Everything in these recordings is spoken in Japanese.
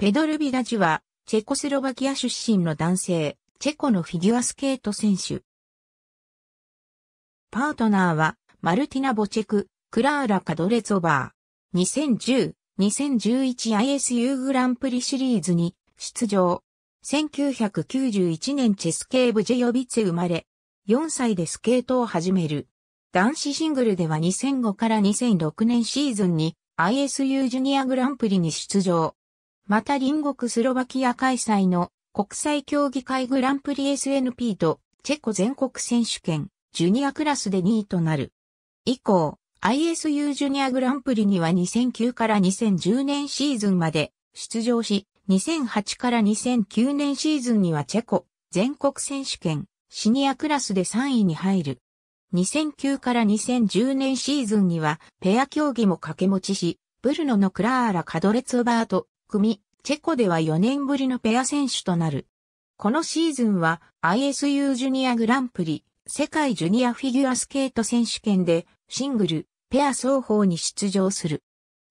ペドル・ビダジは、チェコスロバキア出身の男性、チェコのフィギュアスケート選手。パートナーは、マルティナ・ボチェク、クラーラ・カドレツォバー。2010-2011 ISU グランプリシリーズに出場。1991年チェスケーブジェヨビツェ生まれ、4歳でスケートを始める。男子シングルでは2005から2006年シーズンに ISU ジュニアグランプリに出場。また隣国スロバキア開催の国際競技会グランプリ SNP とチェコ全国選手権ジュニアクラスで2位となる。以降、ISU ジュニアグランプリには2009から2010年シーズンまで出場し、2008から2009年シーズンにはチェコ全国選手権シニアクラスで3位に入る。2009から2010年シーズンにはペア競技も掛け持ちし、ブルノのクラーラ・カドレツォバーと組、チェコでは4年ぶりのペア選手となる。このシーズンは ISU ジュニアグランプリ、世界ジュニアフィギュアスケート選手権でシングル、ペア双方に出場する。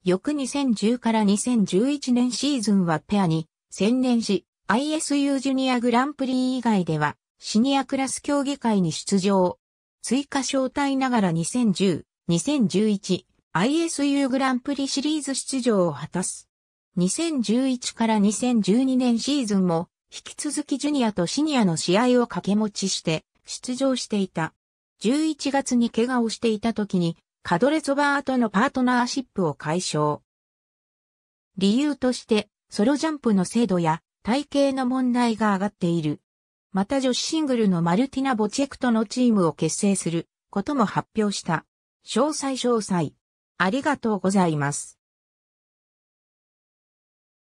翌2010から2011年シーズンはペアに専念し、ISU ジュニアグランプリ以外ではシニアクラス競技会に出場。追加招待ながら2010、2011、ISU グランプリシリーズ出場を果たす。2011から2012年シーズンも、引き続きジュニアとシニアの試合を掛け持ちして、出場していた。11月に怪我をしていた時に、カドレツォバーとのパートナーシップを解消。理由として、ソロジャンプの精度や体型の問題が上がっている。また女子シングルのマルティナ・ボチェクとのチームを結成することも発表した。詳細。ありがとうございます。